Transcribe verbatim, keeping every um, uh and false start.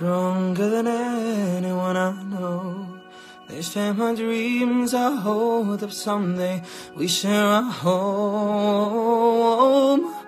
stronger than anyone I know. They share my dreams, I hope that someday we share our home.